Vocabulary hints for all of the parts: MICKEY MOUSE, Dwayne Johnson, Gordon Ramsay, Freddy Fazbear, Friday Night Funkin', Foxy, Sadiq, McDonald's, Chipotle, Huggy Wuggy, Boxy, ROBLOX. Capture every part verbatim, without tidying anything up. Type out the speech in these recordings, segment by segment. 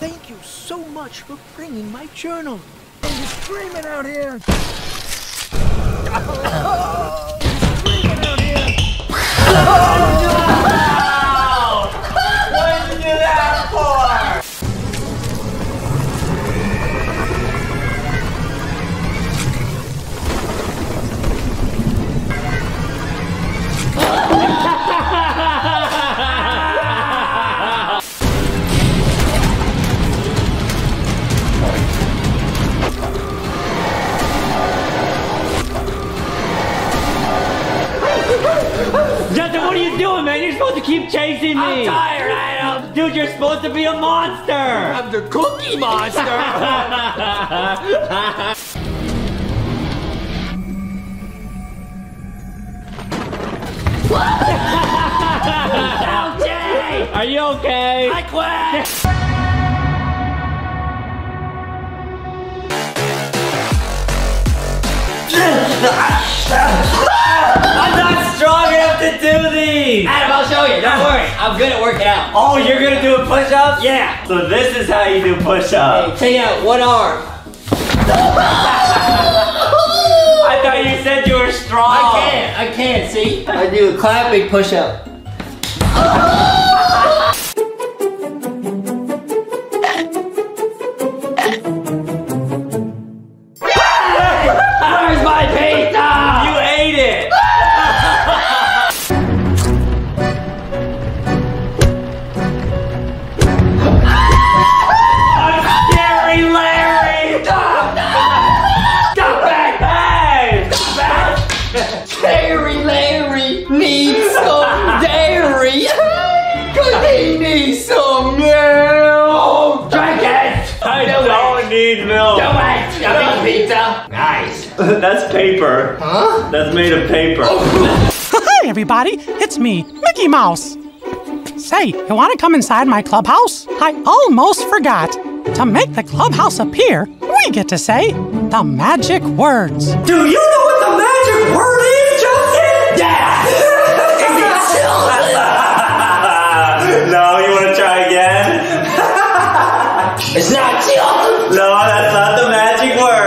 Thank you so much for bringing my journal. I'm just screaming out here. Oh, I'm screaming out here. Oh, no! What did you do that for? Justin, what are you doing, man? You're supposed to keep chasing me. I'm tired, Adam. Dude, you're supposed to be a monster. I'm the cookie monster. L J! Are you okay? I quit. I'm not strong enough to do these! Adam, I'll show you. Don't worry. I'm good at working out. Oh, you're good at doing push-ups? Yeah. So this is how you do push-ups. Hey, take out one arm. I thought you said you were strong. I can't. I can't, see? I do a clapping push-up. That's paper. Huh? That's made of paper. Hi, everybody. It's me, Mickey Mouse. Say, you want to come inside my clubhouse? I almost forgot. To make the clubhouse appear, we get to say the magic words. Do you know what the magic word is, Justin? Yeah! No, you want to try again? It's not children. No, that's not the magic word.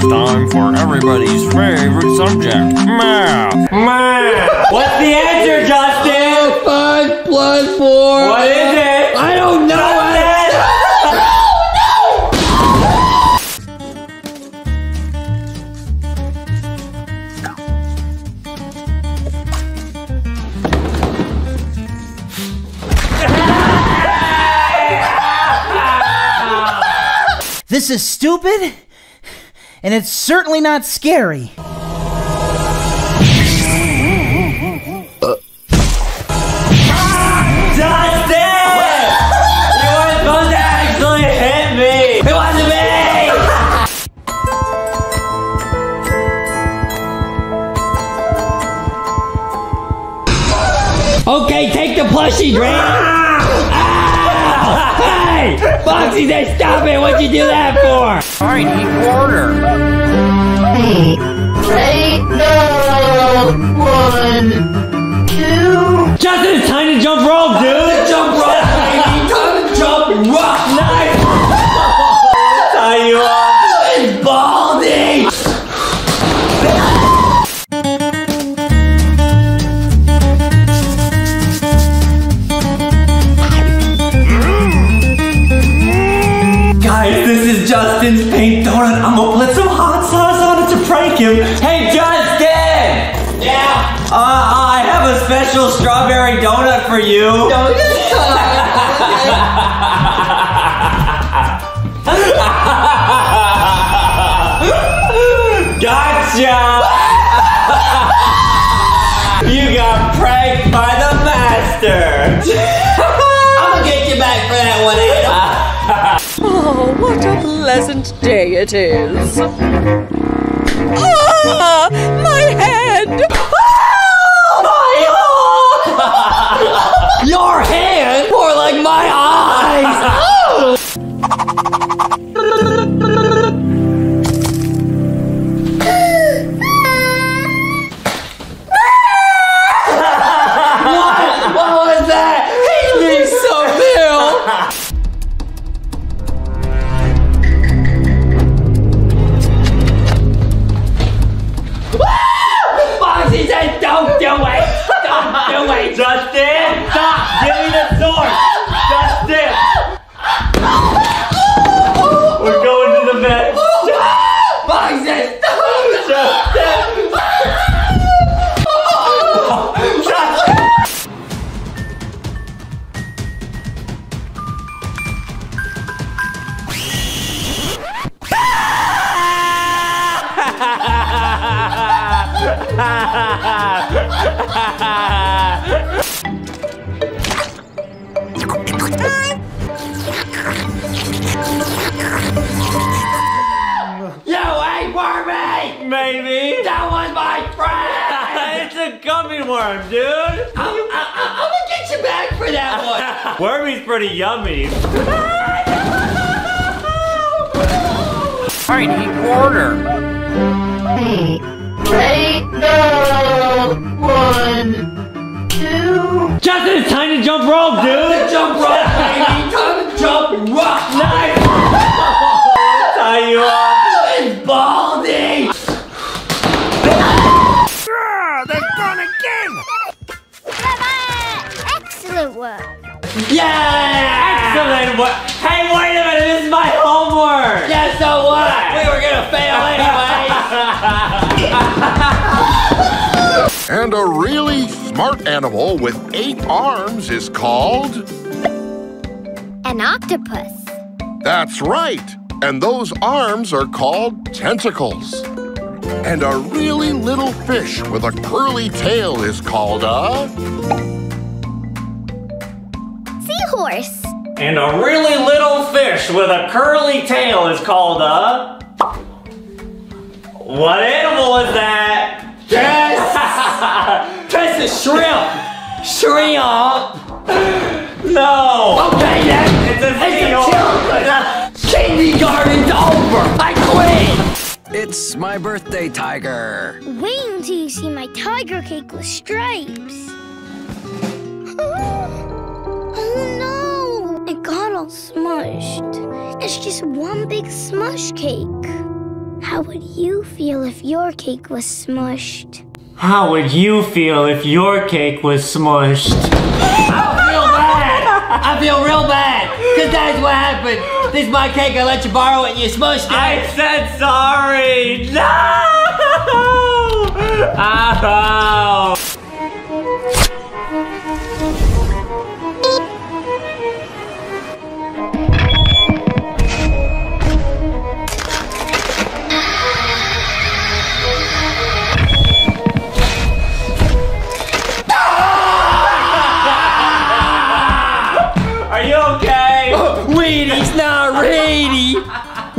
Time for everybody's favorite subject, math. Math. What's the answer, Justin? Five plus four. What is it? I don't know. I... No, no. This is stupid. And it's certainly not scary. Uh. Ah, Justin! You weren't supposed to actually hit me! It wasn't me! Okay, take the plushie, Drake! Ah. Hey! Foxy, say stop it! What'd you do that for? Alright, eat order. Eight, no, one, two. Justin, it's time to jump rope, dude! Jump rope, baby! Time to jump rock knife! Tie you off! It's Baldy! Justin's paint donut. I'm gonna put some hot sauce on it to prank him. Hey, Justin! Yeah? Uh, I have a special strawberry donut for you. Donut. Gotcha! You got pranked by the master. I'm gonna get you back for that one, Adam. Oh, what a pleasant day it is. Ah, my head! Oh, my eye! Your hand? More like my eyes! Oh. You ate wormy! Maybe. That was my friend! It's a gummy worm, dude! I'm, I, I'm gonna get you back for that one! Wormy's pretty yummy. Alright, in order. Hey. Ready? Go! One, two. Justin, it's time to jump rope, dude! Time to jump rope, baby! Time to jump rope! Nice! Oh, tie you off! It's Baldy! Yeah, they've gone again! Excellent work! Yeah! Excellent work! Hey, wait a minute! This is my homework! Yeah, so what? We were gonna fail anyways! And a really smart animal with eight arms is called... an octopus. That's right! And those arms are called tentacles. And a really little fish with a curly tail is called a... seahorse. And a really little fish with a curly tail is called a... what animal is that? Yes! This is shrimp! Shrimp! No! Okay then! It's a seahorse! It's a kindergarten's over! I quit! It's my birthday, tiger. Wait until you see my tiger cake with stripes. Oh no! It got all smushed. It's just one big smush cake. How would you feel if your cake was smushed? How would you feel if your cake was smushed? I feel bad! I feel real bad! Cause that's what happened! This is my cake, I let you borrow it and you smushed it! I said sorry! No! Oh!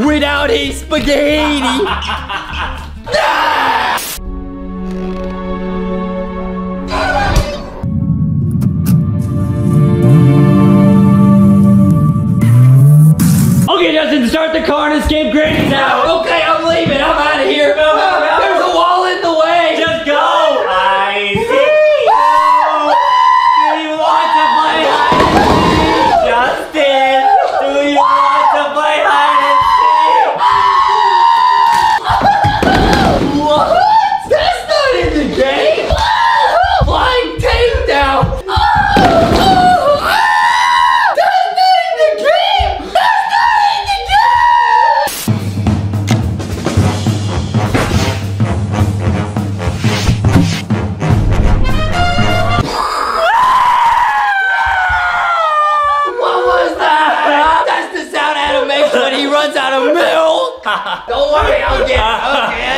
Without his spaghetti! Ah! Okay, Justin, start the car and escape Granny's house! Okay, I'm leaving! I'm out of here! No, no, no. There's a wall in the way! Just go! I see! Oh. Do you want to play hide and seek? Justin! Do you want to play hide and seek? Don't worry, I'll get it. Okay, I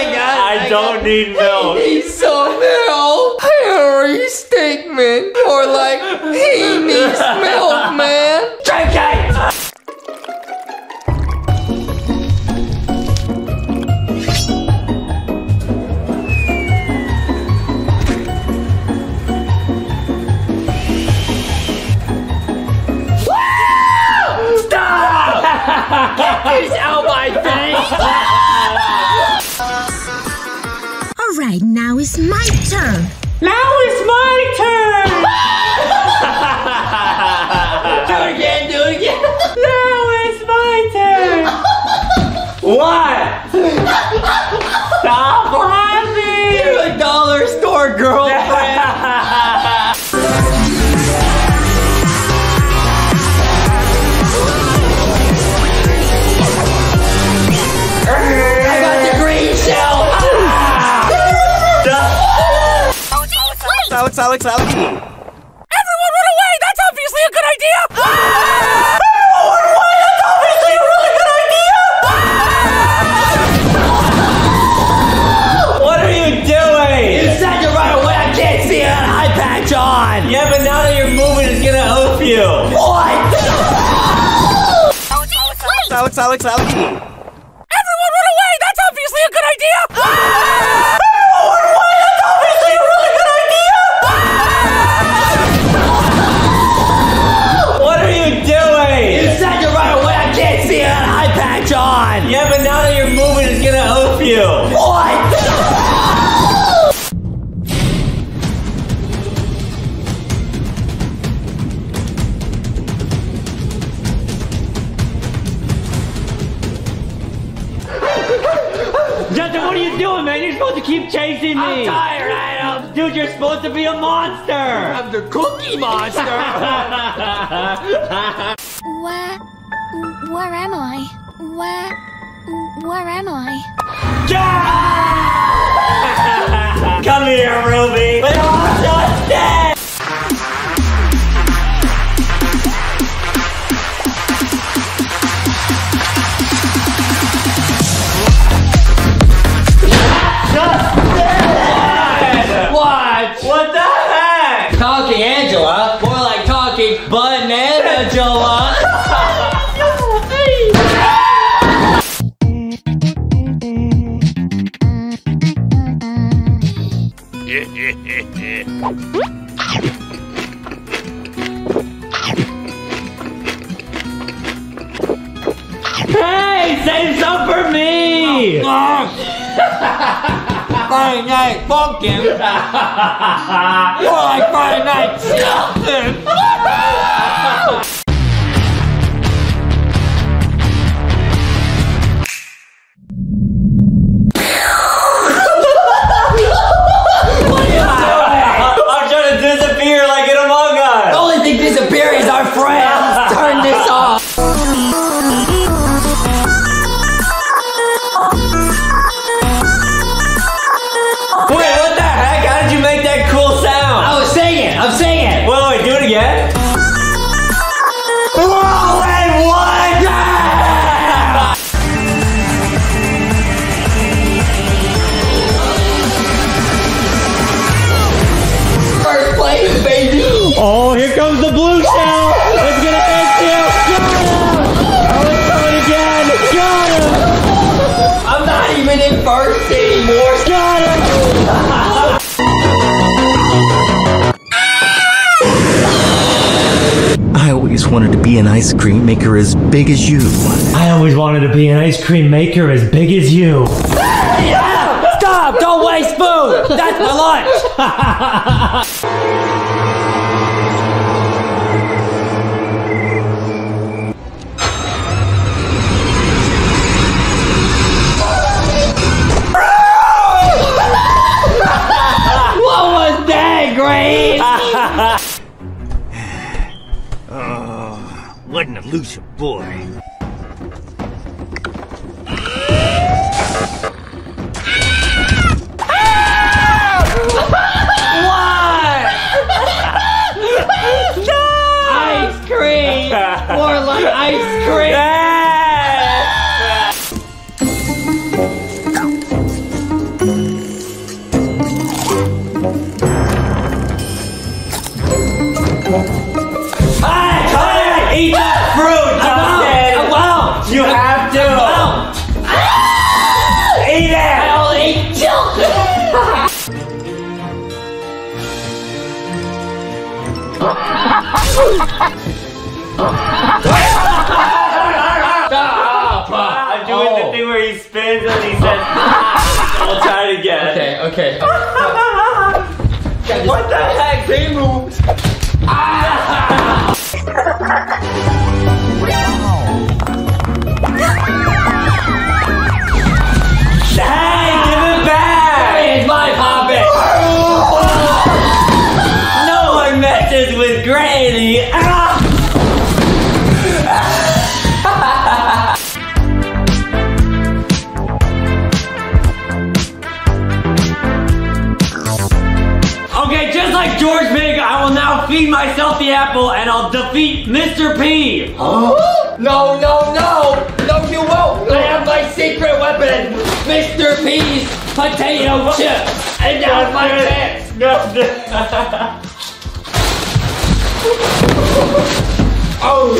got it. I, I don't got need it. Milk. He needs some milk. Harry Statement. Or like, he needs milk, man. Drink it! Get out my face! All right, now it's my turn. Now it's my turn! Do it again, do it again. Now it's my turn. What? Stop laughing! You're a dollar store girlfriend. Alex, Alex, Alex. Everyone run away! That's obviously a good idea! Ah! Everyone run away! That's obviously a really good idea! Ah! What are you Alex, Alex, Alex. Everyone run away! That's obviously a good idea! Ah! Everyone run away! That's obviously a really good idea! Ah! What are you doing? You said to run away! I can't see an eye patch on! Yeah, but now that you're moving, it's gonna help you! What? Man, you're supposed to keep chasing me. I'm tired, Adam. Dude, you're supposed to be a monster. I'm the cookie monster. Where, where am I? Where, where am I? Yeah! Come here, Ruby. But I'm not dead. Angela, more like talking banana Joa. Hey, say some for me. Oh, Friday Night Pumpkin! More like Friday Night Something! What are you doing? I'm trying to disappear like in Among Us! The only thing disappearing is our friends! Turn this off! Oh, here comes the blue shell! It's gonna hit you! Got him! Oh, it's coming again! Got him! I'm not even in first anymore! Got him! I always wanted to be an ice cream maker as big as you. I always wanted to be an ice cream maker as big as you. Yeah! Stop! Don't waste food! That's my lunch! Oh, what an elusive boy. What? Ice cream! More like ice cream! I'm doing oh. the thing where he spins and he says, I'll try it again. Okay, okay. okay. What the heck? They moved. Hey, give it back! Hey, it's my puppet! No one messes with Granny! Feed myself the apple and I'll defeat Mister P. Huh? No, no, no! No, you won't! I have my secret weapon! Mister P's potato chips! And now it's my chance! No, no. Oh!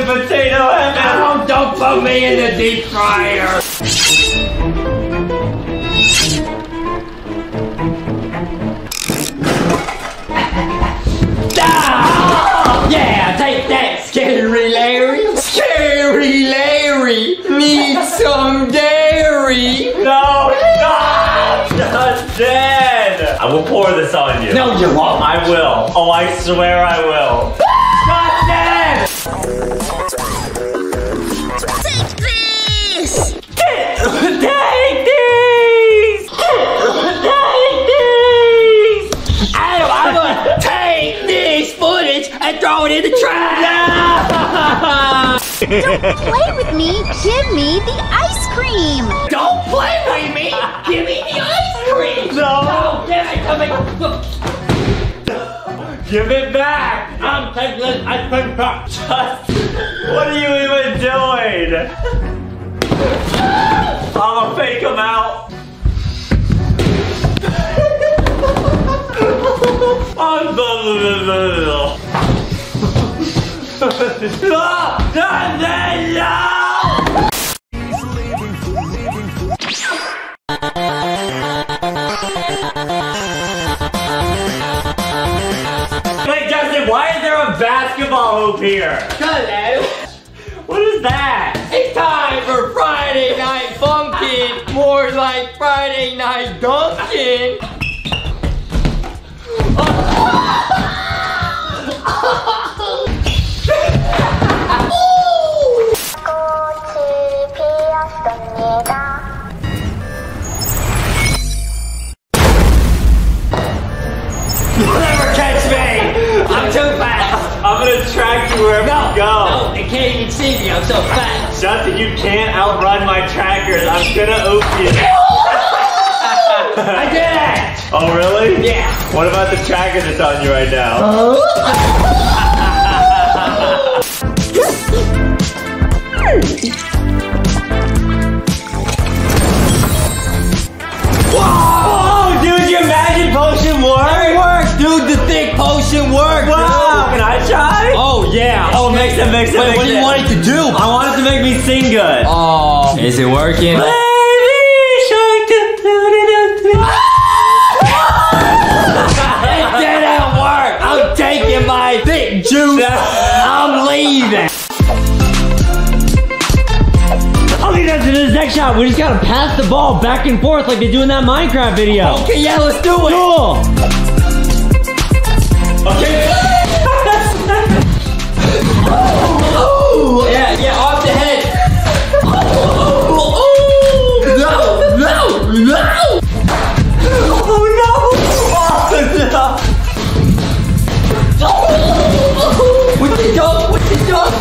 the potato and oh, don't put me in the deep fryer. Ah! Yeah, take that, Scary Larry. Scary Larry needs some dairy. No, stop! Not dead. I will pour this on you. No, you won't. I will. Oh, I swear I will. Not dead. Take this. Take these. Take these. I'm gonna take this footage and throw it in the trash. Don't play with me. Give me the ice cream. Don't play with me. Give me the ice cream. No. Give it to me. Give it back! I'm taking this ice cream back! Just, what are you even doing? I'm gonna fake him out! Basketball hoop here. Hello. What is that? It's time for Friday Night Funkin'. More like Friday Night Dunkin'. Never catch me. I'm too fast. I'm gonna track you wherever no, you go. No, I can't even see me, I'm so fast. Justin, you can't outrun my trackers. I'm gonna oop you. I did it! Oh, really? Yeah. What about the tracker that's on you right now? Whoa! Oh, dude, your magic potion worked? It worked, dude. The thick potion worked. Wow. Can I try? Oh, yeah. Oh, mix it, mix it, Wait, mix what it. do you want it to do? I want it to make me sing good. Oh. Is it working? Baby shark. It didn't work. I'm taking my thick juice. I'm leaving. I'll leave that to this next shot. We just got to pass the ball back and forth like they do in that Minecraft video. Okay, yeah, let's do it. Cool. Okay. Oh, yeah, yeah, off the head. Oh, oh, no, no, no. Oh, no. Oh, no. Oh, with the dog, with the dog.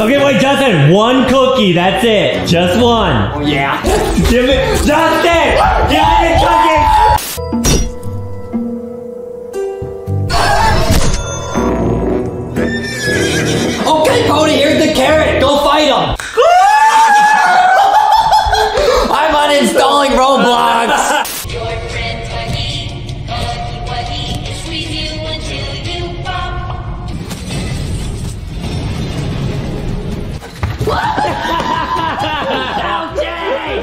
Okay, wait, Justin, one cookie, that's it. Just one. Oh, yeah. Give it, Justin! Give me the cookie! Okay, Pony, here's the carrot. Go fight him. I'm uninstalling Roblox.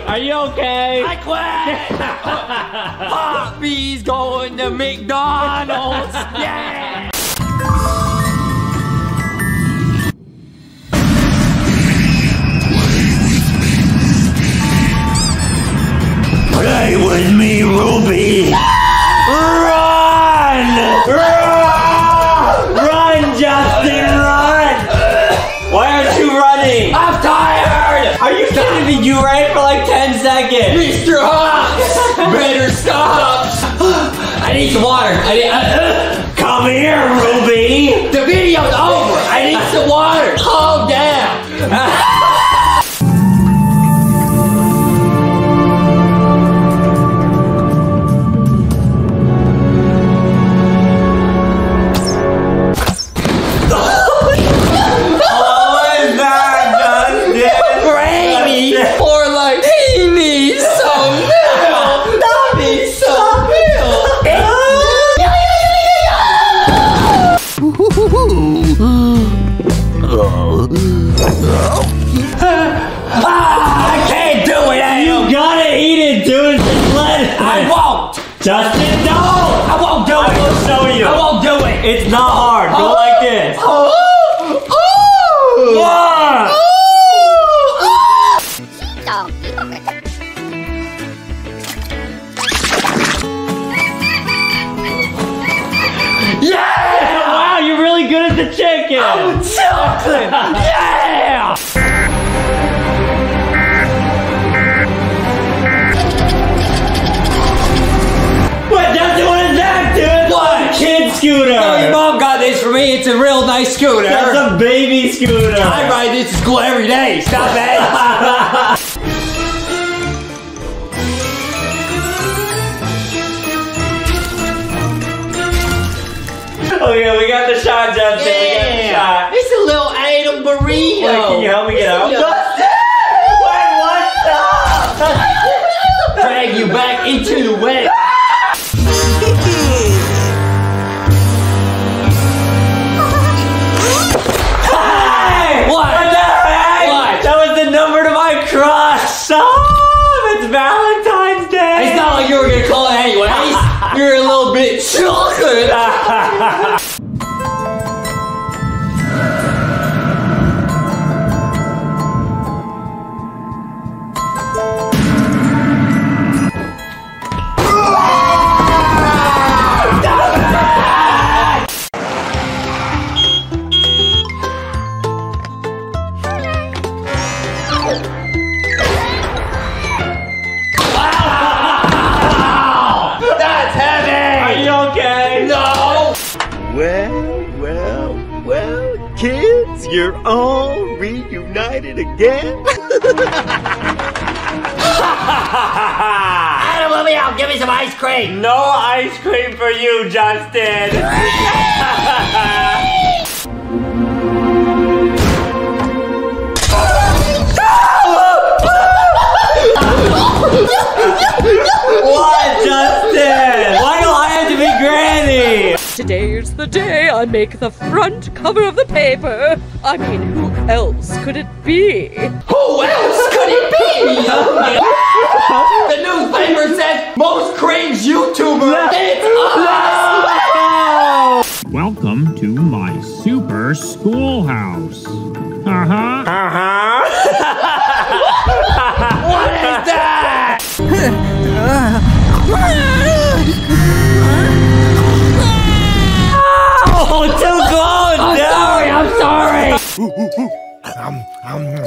Are you okay? I quit! Poppy's going to McDonald's! Yeah! Play with me, Ruby! Run! Run! Run, Justin, run! Why aren't you running? I'm tired! Are you kidding me? You ran for like ten seconds. Mister Hops, better stop. I need some water. I need, uh, Come here, Ruby. The video's over. I need some water. Calm down. Justin, I won't. Justin, no. I won't do it. I will show you. I won't do it. It's not hard. Go oh. like this. Oh. Oh. Yeah. Oh. Good at the chicken. Oh, chocolate! Yeah! What, Justin? What is that, dude? What? A kid scooter. No, your mom got this for me. It's a real nice scooter. That's a baby scooter. I ride this to school every day. Stop it. Oh yeah, we got the shot, Justin. Yeah. We got the shot. It's a little Adam burrito. Wait, can you help me get out? Justin! Wait, what's up? Drag you back into the wet. Hey! What? What the heck? What? That was the number to my crush. Oh, it's Valentine's Day. It's not like you were gonna call it anyways. You're a little bit chocolate. Kids, you're all reunited again. Adam, let me out. Give me some ice cream. No ice cream for you, Justin. What, Justin? Why do I have to be granny? Today's the day I make the front cover of the paper. I mean, who else could it be? Who else could it be? The newspaper says most cringe YouTuber. It's us. Welcome to my super schoolhouse. Uh-huh. Uh-huh. What is that? Oh, too close! I'm no. sorry, I'm sorry! Ooh, ooh, ooh. Um, um, um.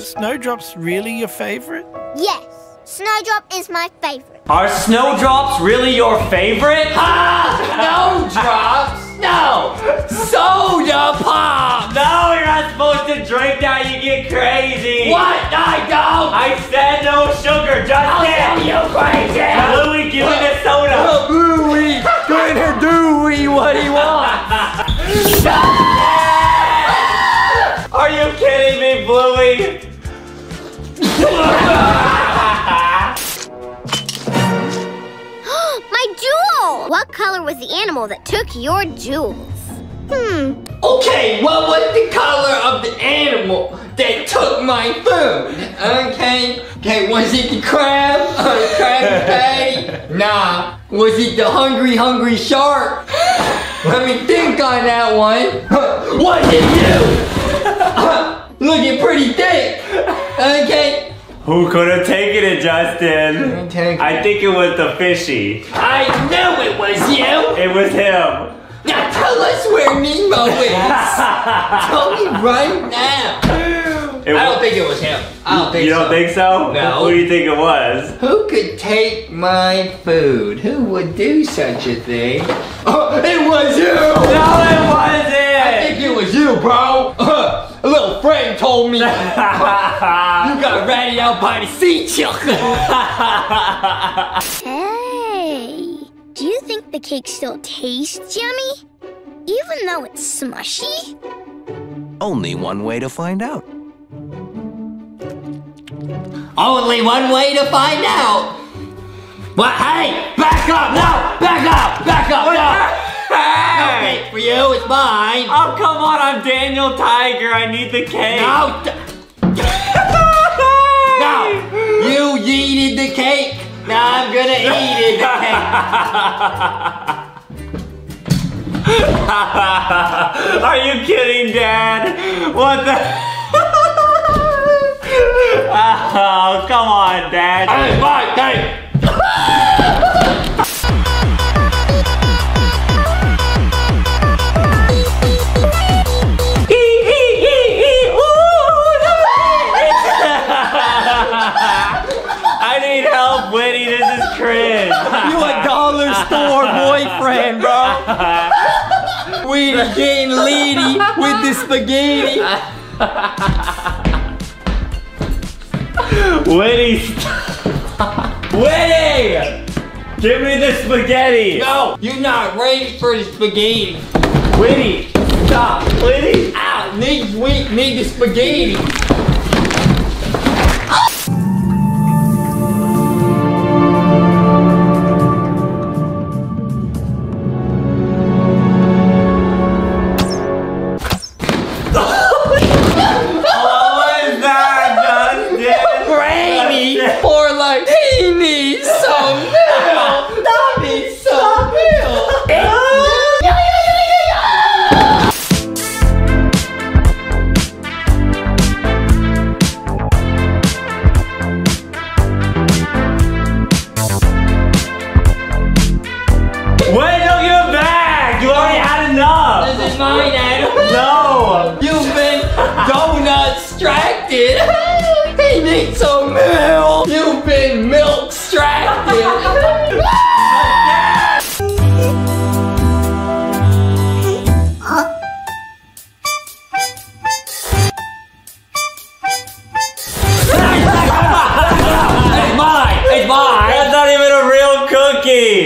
Snowdrop's really your favorite? Yes, Snowdrop is my favorite. Are Snowdrops really your favorite? Ah! Snowdrops? No! Soda Pop! No, you're not supposed to drink that, you get crazy! What? I don't! I said no sugar, Justin! I'll you crazy! Louie, give me the soda! Louie! Go in here, Dewey! What do you want? Are you kidding me, Bluey? My jewel! What color was the animal that took your jewels? Hmm. Okay, what was the color of the animal that took my food? Okay. Okay, was it the crab on the crab cake? Nah. Was it the hungry, hungry shark? Let me think on that one. Was it you? Uh, looking pretty thick. Okay. Who could have taken it, Justin? Take it. I think it was the fishy. I knew it was you. It was him. Now tell us where Nemo is. Tell me right now. It I don't think it was him. I don't think so. You don't so. think so? No. Who do you think it was? Who could take my food? Who would do such a thing? Oh, it was you. No, it wasn't. I think it was you, bro. Uh, a little friend told me. You got ratted out by the sea chick. Hey, do you think the cake still tastes yummy? Even though it's smushy? Only one way to find out. Only one way to find out? What? Hey, back up! No! Back up! Back up! No! Hey. No cake for you, it's mine. Oh, come on, I'm Daniel Tiger. I need the cake. No. No, you yeeted the cake. Now I'm gonna eat it. Are you kidding, Dad? What the? Oh, come on, Dad. Hey, bye, hey. I need help, Whitney. This is cringe. You a dollar store boyfriend, bro. We getting lady with the spaghetti. Winnie, Winnie! Give me the spaghetti! No! You're not ready for the spaghetti! Winnie! Stop! Winnie! Ow! Need, we need the spaghetti!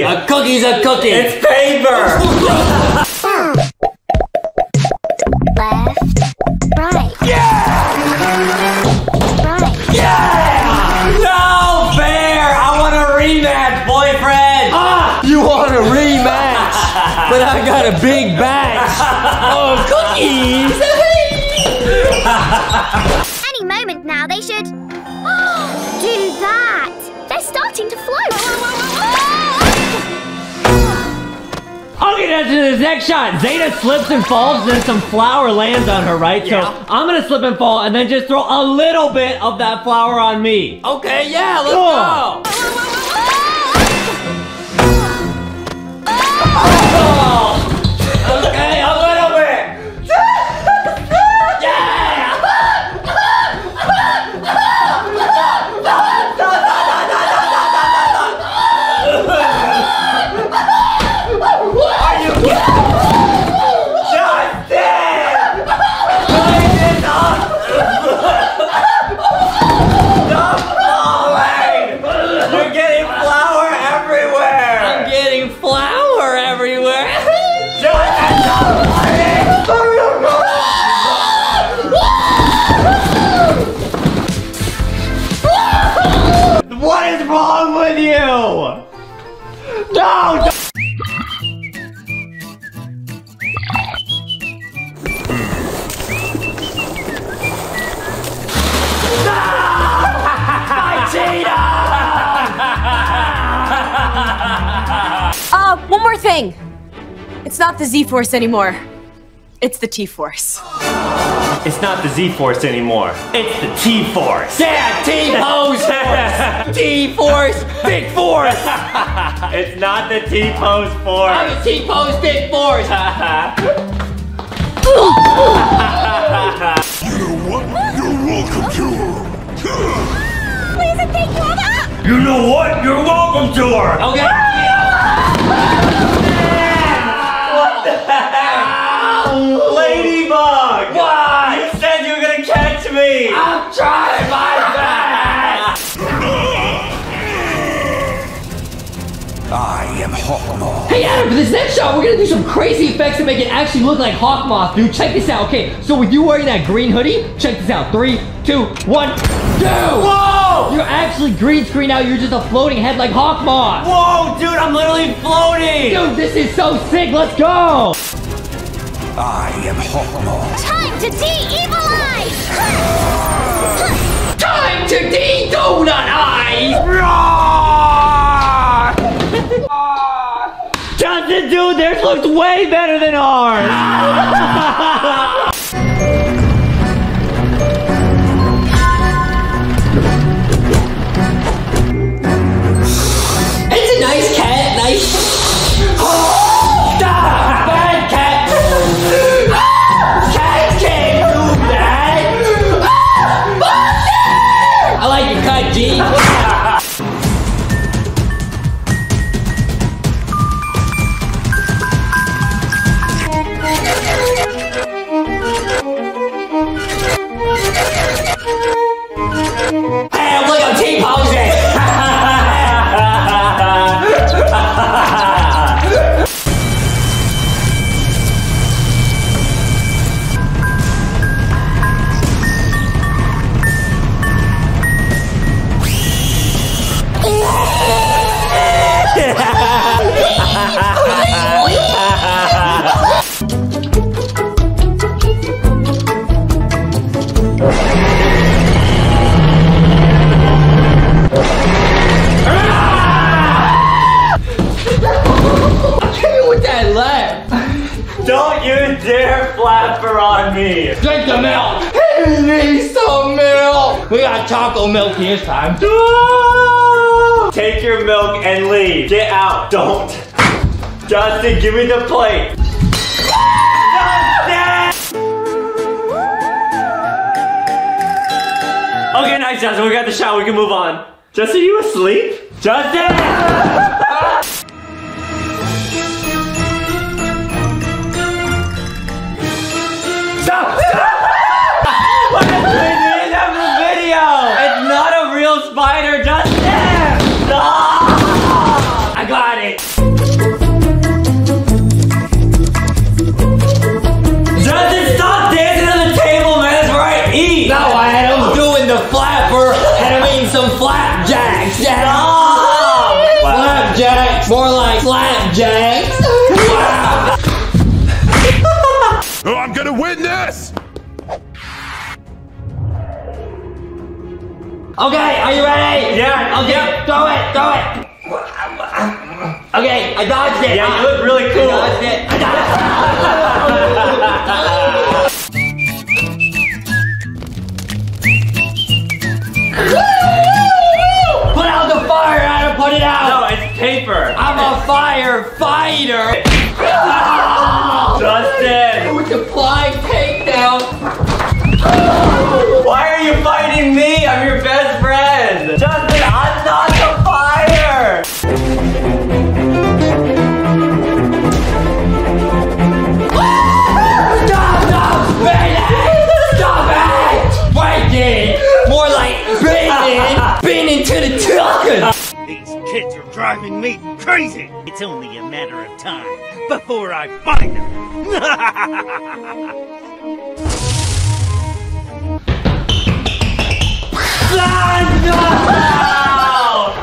A cookie's a cookie. It's paper. Left, right. Yeah. Right. Yeah. No fair. I want a rematch, boyfriend. Ah, you want a rematch? But I got a big batch of cookies. Any moment now, they should do that. They're starting to float. Okay, that's this next shot. Zeta slips and falls, then some flour lands on her, right? Yeah. So I'm gonna slip and fall and then just throw a little bit of that flour on me. Okay, yeah, let's oh. go. Oh. Okay, a little bit. Yeah. Uh, one more thing. It's not the Z-Force anymore. It's the T-Force. It's not the Z-Force anymore. It's the T-Force. Yeah, T-Pose Force. T-Force, Big Force. It's not the T-Pose Force. I'm the T-Pose Big Force. You know what? You're welcome to her. Please and thank you all that. You know what? You're welcome to her! Okay! What the heck? Ladybug! Why? You said you were gonna catch me! I'm trying my best! I am Hawkmoth. Hey Adam, for this next shot, we're gonna do some crazy effects to make it actually look like Hawkmoth, dude. Check this out, okay? So with you wearing that green hoodie, check this out. Three, two, one, go! Whoa! You're actually green screen now. You're just a floating head like Hawkmoth. Whoa, dude, I'm literally floating. Dude, this is so sick. Let's go. I am Hawkmoth. Time to de-evilize. Time to de-donut eyes. doesn't do. Theirs looks way better than ours. Drink the milk! Give me some milk! We got chocolate milk this time. Take your milk and leave. Get out. Don't. Justin, give me the plate. Okay, nice, Justin. We got the shot. We can move on. Justin, you asleep? Justin! Stop! Stop! What is this of the video? It's not a real spider, Justin! Stop! I got it! Justin, stop dancing on the table, man! That's where I eat! No, I had him doing the flapper and I'm eating some flapjacks! Stop! Flapjacks! More like slapjacks! Oh, I'm gonna win this! Okay, are you ready? Yeah. Okay, yeah. Throw it, throw it. Okay, I dodged it. Yeah, you look really cool. I dodged it. I dodged it. Put out the fire, Adam, put it out. No, it's paper. I'm a firefighter. Justin! With the flying takedown! Why are you fighting me? I'm your best friend! Justin, I'm not the fire! Stop! Stop! Spinning! Stop it! Breaking! More like spinning! Spinning to the tuckin'! These kids are driving me crazy! It's only a matter of time before I find them! No!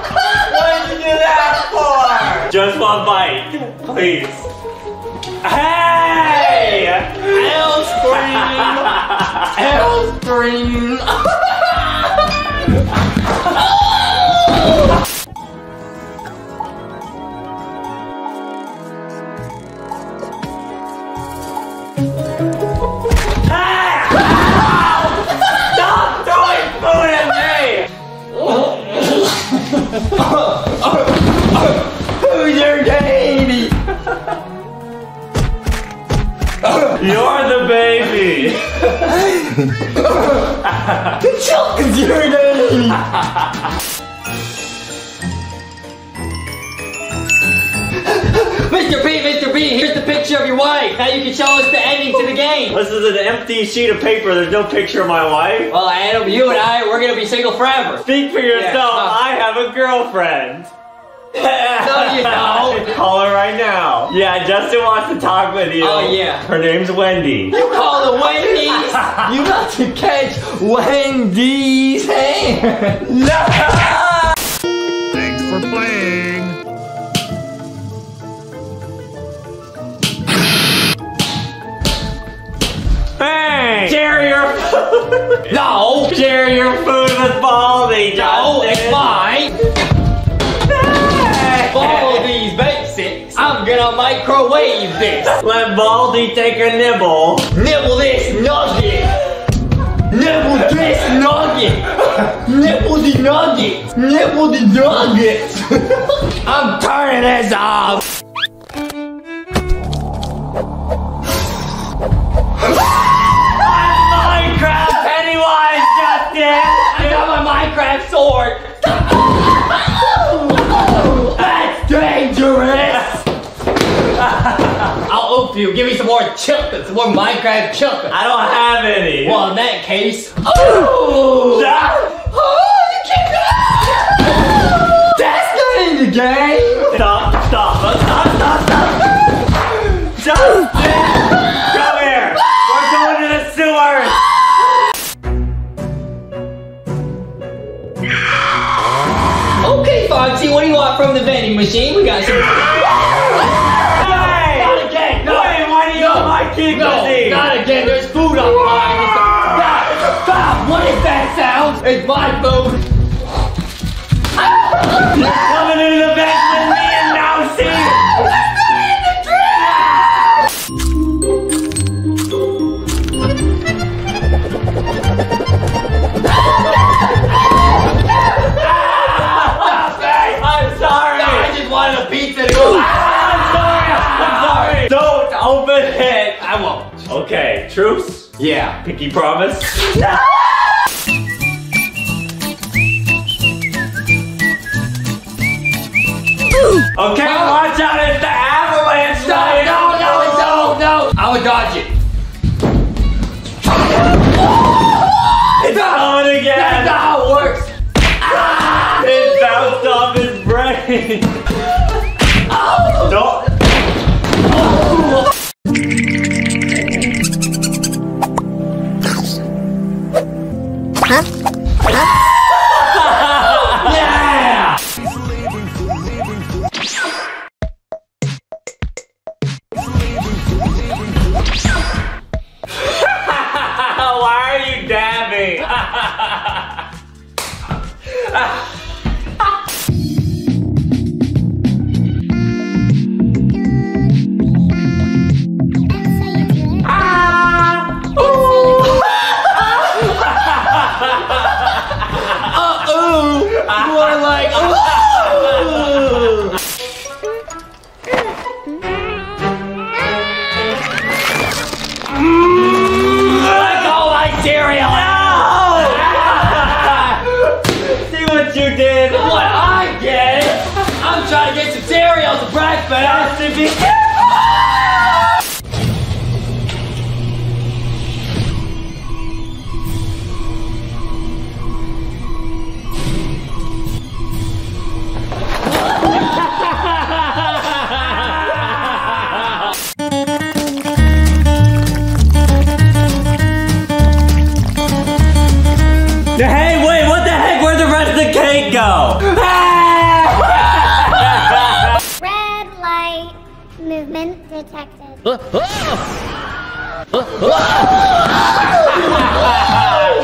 What did you do that for? Just one bite, please. Hey! L scream! L scream! Who's your baby? You're the baby. The joke is your baby. Mister B, Mister B, here's the picture of your wife. Now you can show us the ending to the game. This is an empty sheet of paper. There's no picture of my wife. Well, Adam, you and I, we're going to be single forever. Speak for yourself. Yeah, uh, I have a girlfriend. No, you don't. Call her right now. Yeah, Justin wants to talk with you. Oh, yeah. Her name's Wendy. You call her Wendy's? You got to catch Wendy's hand. No! Thanks for playing. Bang! Share your food! No! Share your food with Baldy, Justin! No, it's mine! Baldy's basics! this. I'm gonna microwave this. Let Baldy take a nibble. Nibble this nugget. Nibble this nugget. Nibble the nugget. Nibble the nugget. I'm turning this off. Sword. That's dangerous! I'll open you. Give me some more chilpins, some more Minecraft chilpins. I don't have any. Well, in that case. Oh! That, oh, you can't go! That's not in the game! Stop, stop, stop, stop, stop! Stop! Come here! We're going to the sewers! Okay, Foxy, what do you want from the vending machine? We got some. Hey! Not again! No! Wait, why do you no, like keep no, busy? Not again! There's food on mine! Stop! Stop! What is that sound? It's my food! Coming into the vent with me and Mousey! What's that in the drink? I'm sorry. No, I just wanted a pizza to go. Ah, I'm sorry. I'm sorry. Don't open it. I won't. Okay, truce? Yeah. Pinky promise? No! Okay, oh. Watch out. It's the avalanche. No, no, no, no, no. I would dodge it. It's on again. That's not how it works. Ah, it bounced off his brain. Oh. No. Oh. Huh? Huh? Yeah. Why are you dabbing?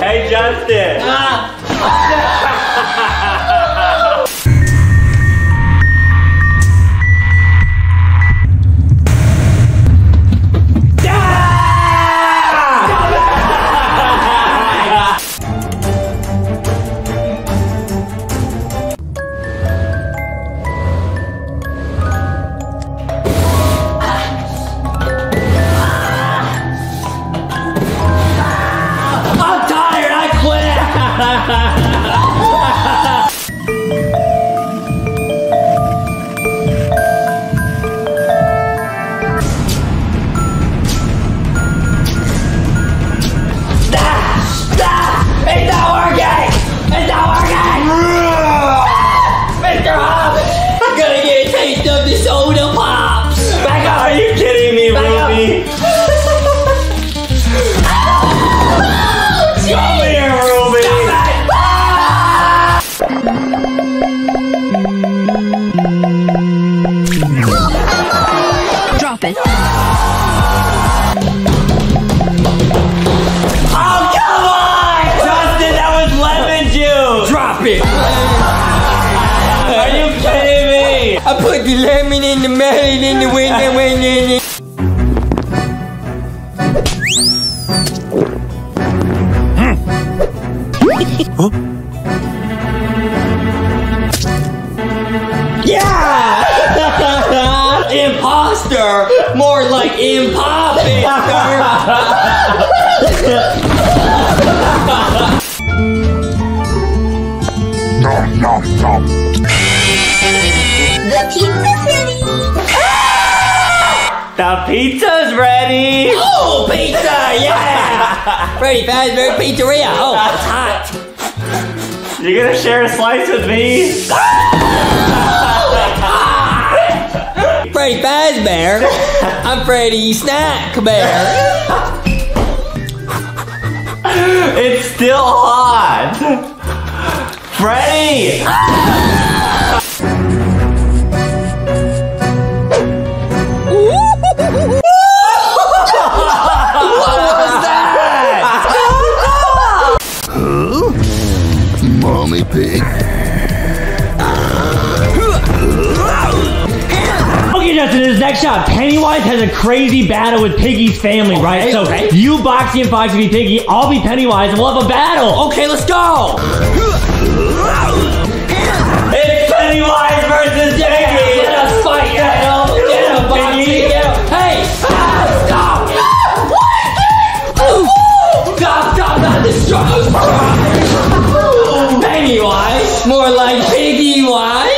Hey, Justin. Ah. put the lemon in the melon in the window when in it. Yeah! Imposter! More like imposter! Nom, nom, nom. The pizza's ready! Ah! The pizza's ready! Oh, pizza! Yeah! Freddy Fazbear's Pizzeria! Oh, it's hot! You're gonna share a slice with me? Freddy Fazbear? I'm Freddy Snack Bear! It's still hot! Freddy! Ah! What was that? Huh? Mommy Pig. Okay, Justin, this next shot, Pennywise has a crazy battle with Piggy's family, okay, right? So okay. You, Boxy, and Foxy be Piggy, I'll be Pennywise, and we'll have a battle. Okay, let's go! It's Pennywise versus Piggy! Let us fight! Get him! Get him, Boxy! Get him! Hey! Ah, stop! Ah, what? Oh, stop! Stop! Not this strong! Pennywise! More like Piggy Wise!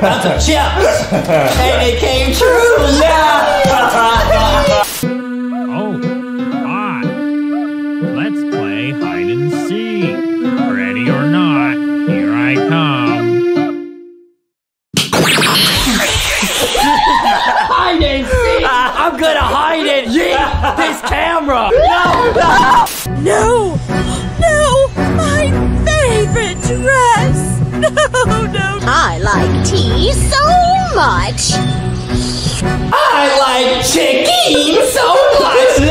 That's some chips! And it came true! Yeah! Oh, hot. Let's play hide and seek. Ready or not, here I come. Hide and seek! Uh, I'm gonna hide it! Yeet this camera! No! No! No! My favorite dress! No, no. I like tea so much. I like chicken so much. No!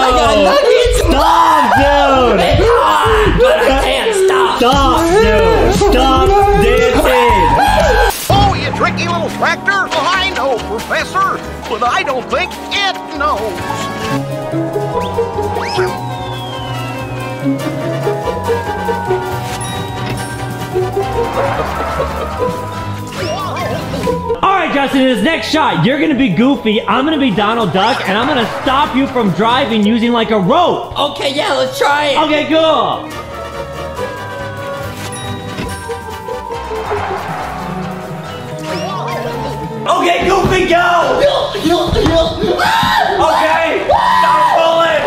I got nuggets. Stop, dude. It's hot, but I can't stop. Stop, dude. Stop dancing. Oh, you tricky little tractor. Well, I know, Professor, but I don't think it knows. Alright, Justin, in this next shot, you're gonna be Goofy, I'm gonna be Donald Duck, and I'm gonna stop you from driving using like a rope. Okay, yeah, let's try it. Okay, cool. Okay, Goofy, go! Okay, stop pulling!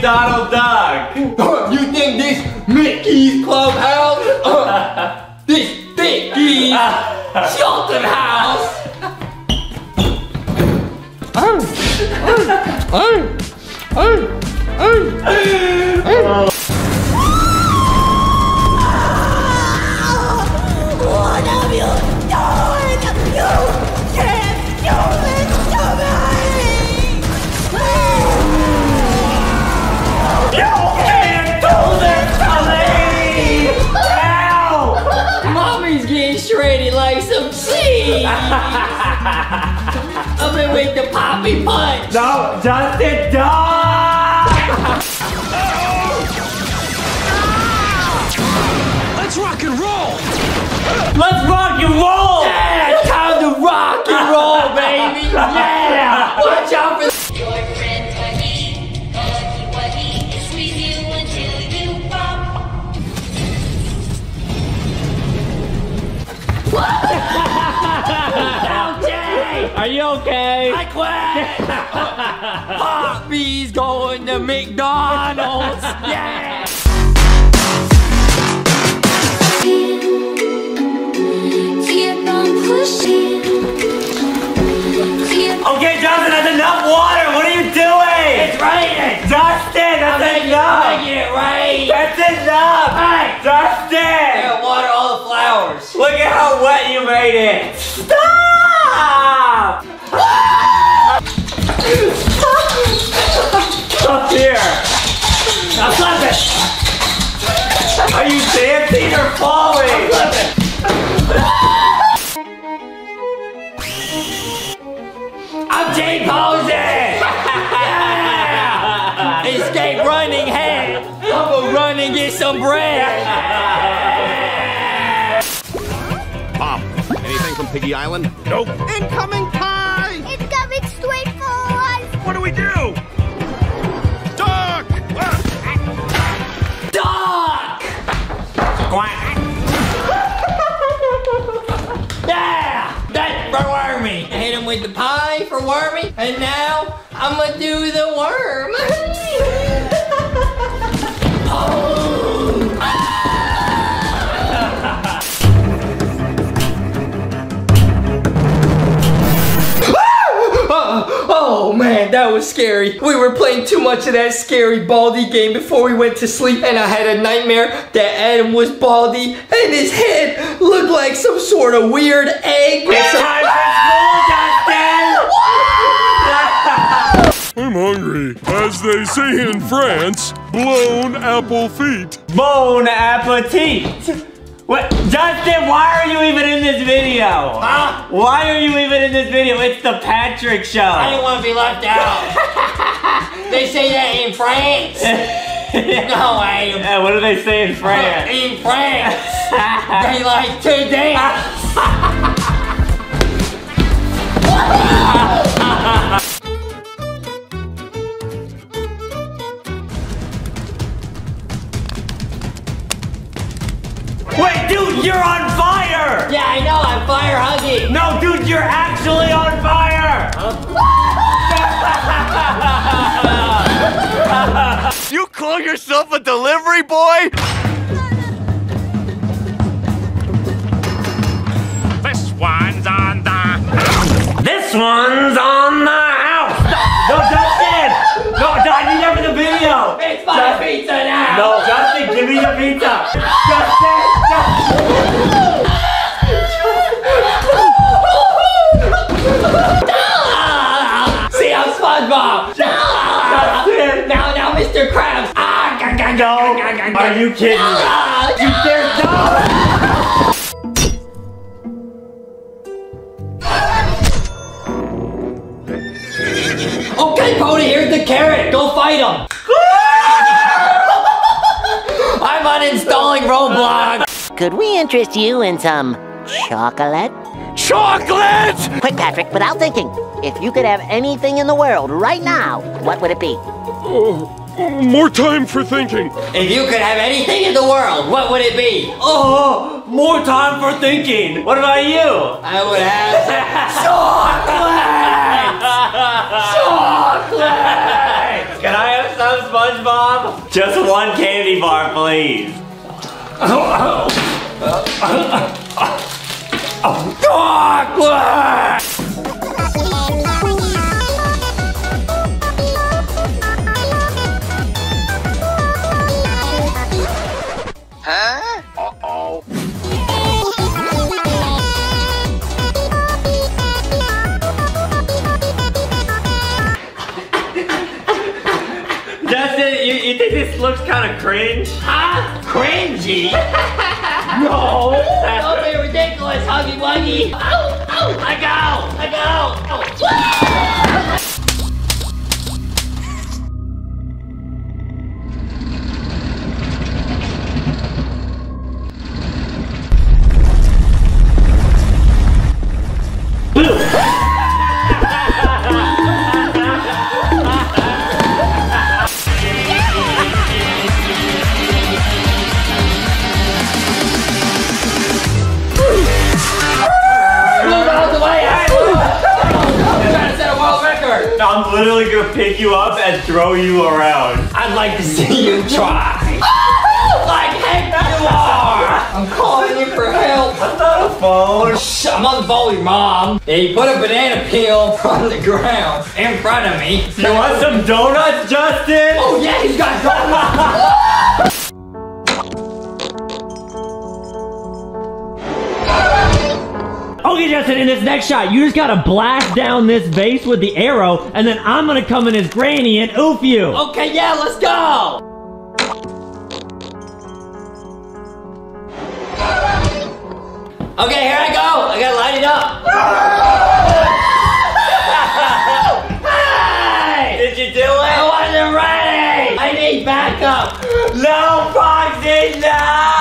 Donald Duck! You think this Mickey's Clubhouse? Uh, this Mickey's Shelton House! Oh! Oh! Oh! Oh! What have you done? You can't do this to me! You can't do this to me! Ow! Mommy's getting shredded like some cheese! I've been with the not be punched! No, Justin, die! Let's rock and roll! Let's rock and roll! Yeah, it's time to rock and roll, baby! Yeah! Watch out for this! Your friend Puggy, Puggy Wuggy, squeeze you until you pop. What? L J! Are you okay? I quit! Poppy's going to McDonald's! Yeah! Okay, Justin, that's enough water. What are you doing? It's raining. Justin, that's I'm enough. I'm making it rain. That's enough. Hey, Justin. I gotta water all the flowers. Look at how wet you made it. Stop. Stop here. Now flip it. Are you dancing or falling? Flip it. I'm Jay Posey! Yeah! Escape running head! I'm gonna run and get some bread! Pop, anything from Piggy Island? Nope. Incoming pie! It's coming straight for us! What do we do? Duck! Duck! Quack! For Wormy. I hit him with the pie for Wormy, and now I'm gonna do the worm. Oh. Ah. Oh man, that was scary. We were playing too much of that scary Baldy game before we went to sleep, and I had a nightmare that Adam was Baldy and his head looked like some sort of weird egg. I'm hungry. As they say in France, blown apple feet. Bon appetit. What? Justin, why are you even in this video? Huh? Why are you even in this video? It's the Patrick Show. I didn't want to be left out. They say that in France. No, I am. Yeah, what do they say in France? In France, they like to dance. Wait, dude, you're on fire! Yeah, I know, I'm fire hugging. No, dude, you're actually on fire! Huh? You call yourself a delivery boy? This one's on the house. This one's on the house. No, Justin! No, I need that for the video. It's my Justin, pizza now. No, Justin, give me the pizza. Justin, Justin. See, I'm SpongeBob. Justin. Now, now, Mister Krabs. Ah, ga, ga, no. Ga, ga, ga. Are you kidding me? Ah, you no. Dare not. Okay, Pony, here's the carrot. Go fight him. I'm uninstalling Roblox. Could we interest you in some chocolate? Chocolate! Quick, Patrick, without thinking. If you could have anything in the world right now, what would it be? Oh, more time for thinking. If you could have anything in the world, what would it be? Oh, more time for thinking. What about you? I would have chocolate! Chocolate! Can I have some SpongeBob? Just one candy bar, please. Chocolate! Huh? Uh-oh. Justin, you, you think this looks kind of cringe? Huh? Cringy? No. Don't be ridiculous, Huggy Wuggy. Oh, oh, I go, I go. Oh. literally gonna pick you up and throw you around. I'd like to see you try. Like heck you are! I'm calling you for help. I'm not a phone. Shh, I'm on the phone with your mom. And you put a banana peel on the ground in front of me. You want some donuts, Justin? Oh yeah, he's got donuts. Okay, Justin, in this next shot, you just gotta blast down this vase with the arrow, and then I'm gonna come in as Granny and oof you. Okay, yeah, let's go! Okay, here I go! I gotta light it up! Hey! Did you do it? I wasn't ready! I need backup! No, Foxy, no!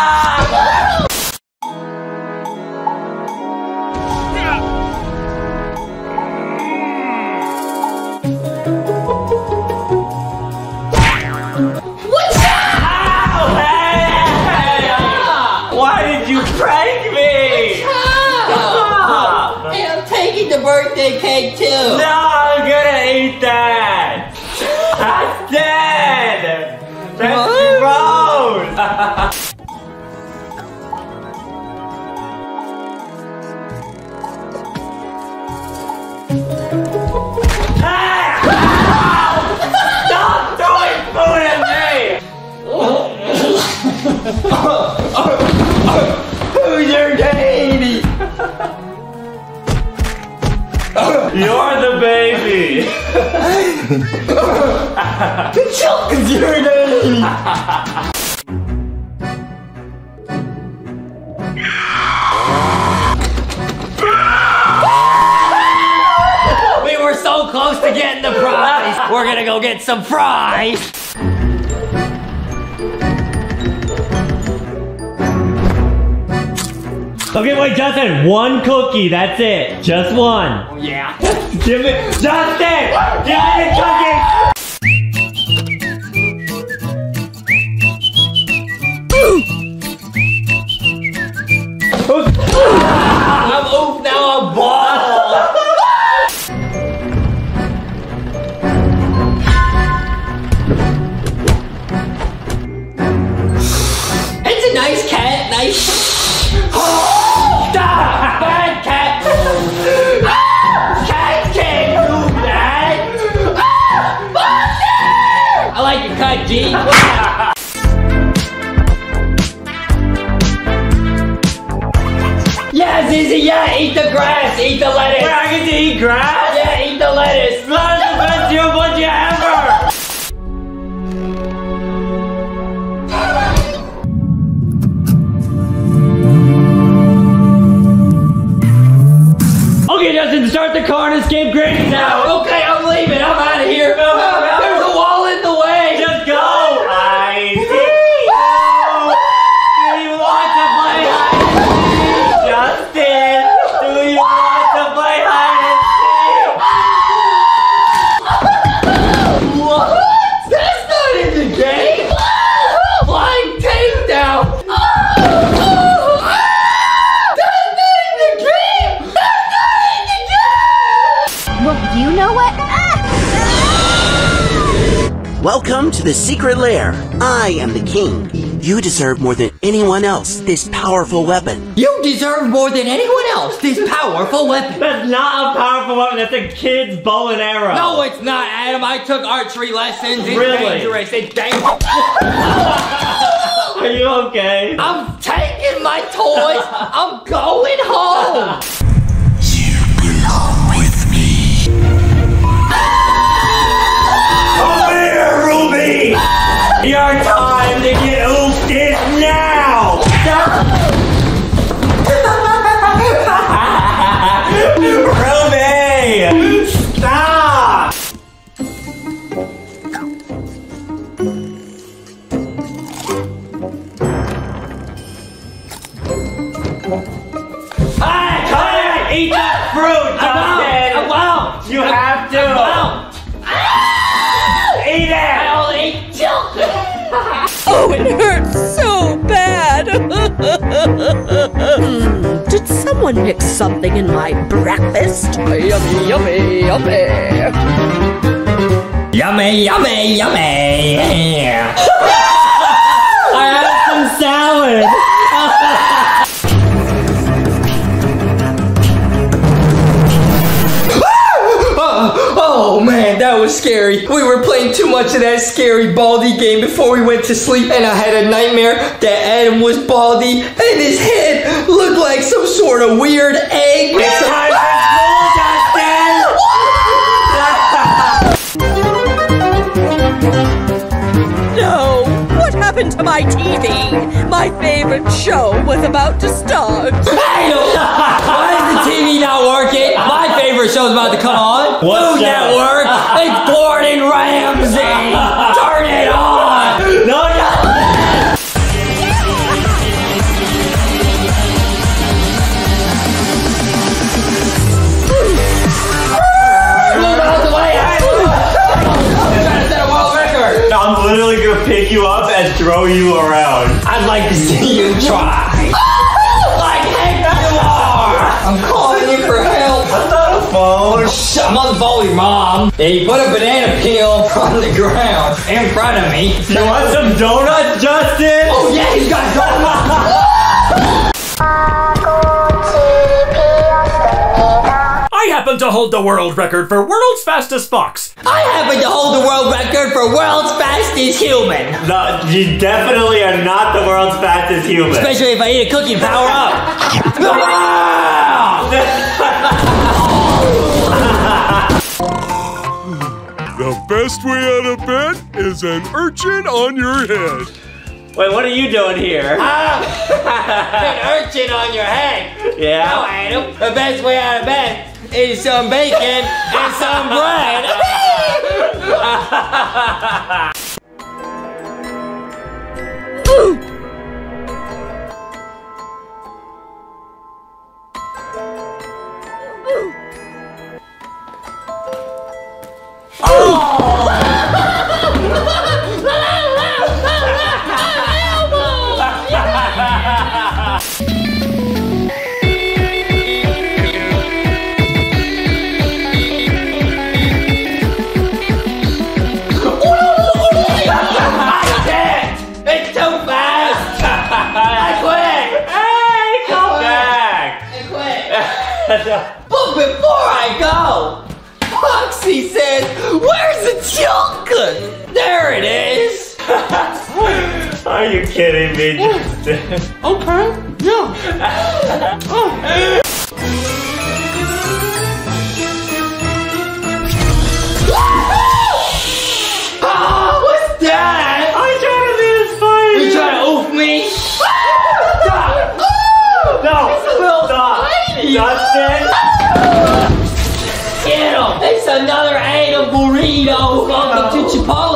Birthday cake too. No, I'm gonna eat that. That's dead. That's gross. Stop throwing food at me. Who's your baby? You're the baby! The joke is your name! We were so close to getting the prize! We're gonna go get some fries! Okay, wait, Justin, one cookie, that's it. Just one. Oh, yeah. Give it, Justin! Give me the cookie! Oof. I'm oof now, I'm bald! It's a nice cat, nice. Yeah. Yeah, Zizi, yeah, eat the grass, eat the lettuce. Wait, I get to eat grass? Yeah, eat the lettuce. Lettuce is the best vegetable you ever. Okay, Justin, start the car and escape Granny now. Okay, I'm leaving. I'm out of here. No, no, no. Welcome to the secret lair. I am the king. You deserve more than anyone else this powerful weapon. You deserve more than anyone else this powerful weapon. That's not a powerful weapon. That's a kid's bow and arrow. No, it's not, Adam. I took archery lessons. It's really dangerous. It's dangerous. Are you okay? I'm taking my toys. I'm going home. Your time to get oofed is now! Ruby! Stop! Hey! Cut it! Eat that fruit, Justin! I'm out! You have to! I'm out! Eat it! Oh, it hurts so bad. Mm, did someone mix something in my breakfast? Yummy, yummy, yummy. Yummy, yummy, yummy! I had some salad! Oh man, that was scary. We were playing too much of that scary Baldy game before we went to sleep, and I had a nightmare that Adam was Baldy and his head looked like some sort of weird egg. It's time for school, Dustin! No, what happened to my T V? My favorite show was about to start. Why is the T V not working? My favorite show's about to come on. What Food show? Network. It's Gordon Ramsay. Turn it on. No, no. Move out the way. I'm trying to set a world record. I'm literally gonna pick you up and throw you around. I'd like to see you try. I'm calling you for help. I'm not a phone. I'm on the phone with Mom. They put a banana peel on the ground in front of me. You want some donuts, Justin? Oh yeah, he's got donuts. I happen to hold the world record for world's fastest fox. I happen to hold the world record for world's fastest human. No, you definitely are not the world's fastest human. Especially if I eat a cookie and power up. The best way out of bed is an urchin on your head. Wait, what are you doing here? Ah, an urchin on your head. Yeah. No, Adam. The best way out of bed is some bacon and some bread. But before I go, Foxy says, where's the chocolate? There it is. Are you kidding me? Yeah. Okay, yeah. Oh. Oh, what's that? I trying to be this funny. You trying to oof me? Stop. Oh, no, stop. Get him! It's another Adam burrito. Welcome to Chipotle.